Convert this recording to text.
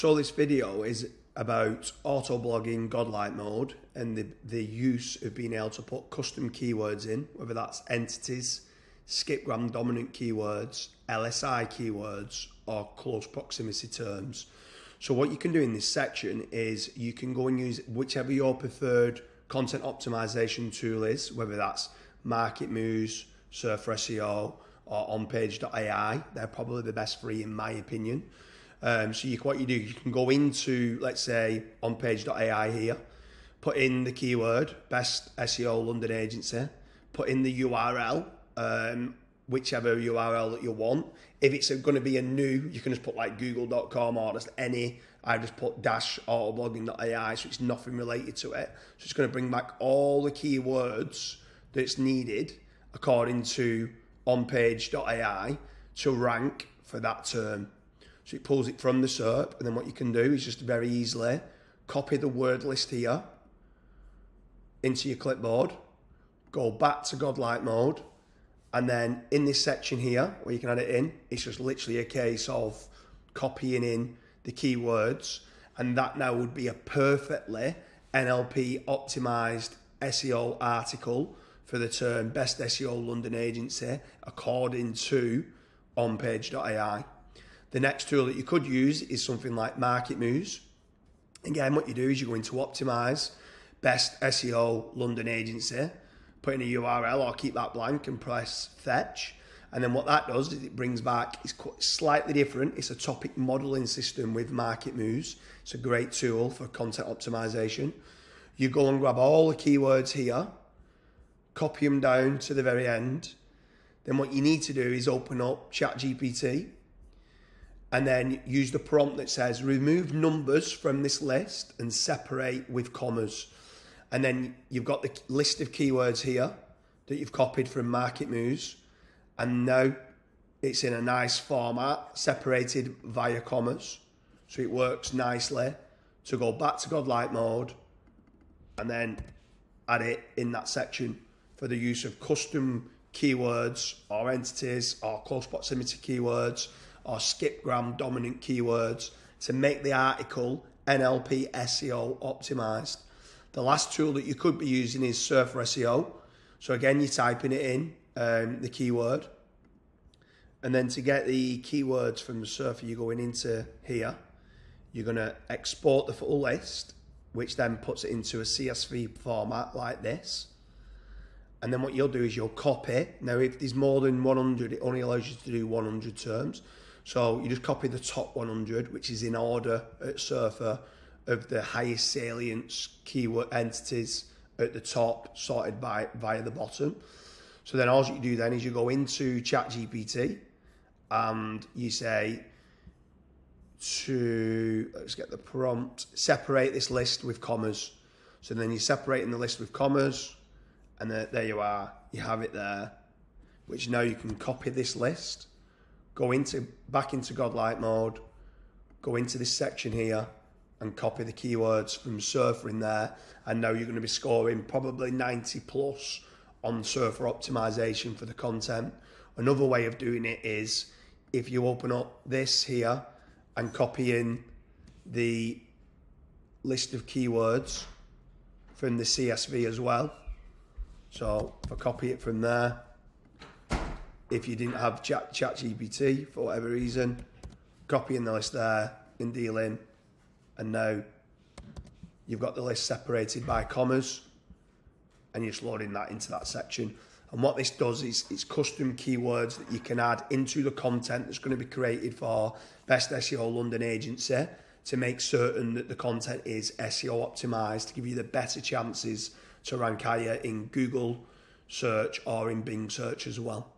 So this video is about auto-blogging Godlike Mode and the use of being able to put custom keywords in, whether that's entities, skip-gram dominant keywords, LSI keywords, or close proximity terms. So what you can do in this section is you can go and use whichever your preferred content optimization tool is, whether that's Market Moves, Surfer SEO, or onpage.ai. They're probably the best free in my opinion. So what you do, you can go into, let's say, onpage.ai here, put in the keyword, best SEO London agency, put in the URL, whichever URL that you want. If it's going to be a new, you can just put like google.com or just any, I just put dash autoblogging.ai, so it's nothing related to it. So it's going to bring back all the keywords that's needed according to onpage.ai to rank for that term. So it pulls it from the SERP, and then what you can do is just very easily copy the word list here into your clipboard, go back to Godlike Mode, and then in this section here where you can add it in, it's just literally a case of copying in the keywords, and that now would be a perfectly NLP optimized SEO article for the term best SEO London agency according to onpage.ai. The next tool that you could use is something like Market Moves. Again, what you do is you go into optimize best SEO London agency, put in a URL or keep that blank and press fetch. And then what that does is it brings back, it's slightly different. It's a topic modeling system with Market Moves. It's a great tool for content optimization. You go and grab all the keywords here, copy them down to the very end. Then what you need to do is open up ChatGPT and then use the prompt that says remove numbers from this list and separate with commas. And then you've got the list of keywords here that you've copied from Market Moves, and now it's in a nice format, separated via commas. So it works nicely to go back to Godlike Mode and then add it in that section for the use of custom keywords or entities or close proximity keywords or skip-gram dominant keywords to make the article NLP SEO optimized. The last tool that you could be using is Surfer SEO. So again, you're typing it in, the keyword. And then to get the keywords from the Surfer, you're going into here. You're going to export the full list, which then puts it into a CSV format like this. And then what you'll do is you'll copy. Now, if there's more than 100, it only allows you to do 100 terms. So you just copy the top 100, which is in order at Surfer of the highest salience keyword entities at the top, sorted by via the bottom. So then all you do then is you go into ChatGPT and you say to, let's get the prompt, separate this list with commas. So then you're separating the list with commas, and there you are, you have it there, which now you can copy this list, go into back into Godlike Mode, go into this section here, and copy the keywords from Surfer in there. And now you're going to be scoring probably 90 plus on Surfer optimization for the content. Another way of doing it is if you open up this here and copy in the list of keywords from the CSV as well. So if I copy it from there, if you didn't have ChatGPT for whatever reason, copy in the list there and deal in. And now you've got the list separated by commas, and you're just loading that into that section. And what this does is it's custom keywords that you can add into the content that's going to be created for Best SEO London Agency to make certain that the content is SEO optimized to give you the better chances to rank higher in Google search or in Bing search as well.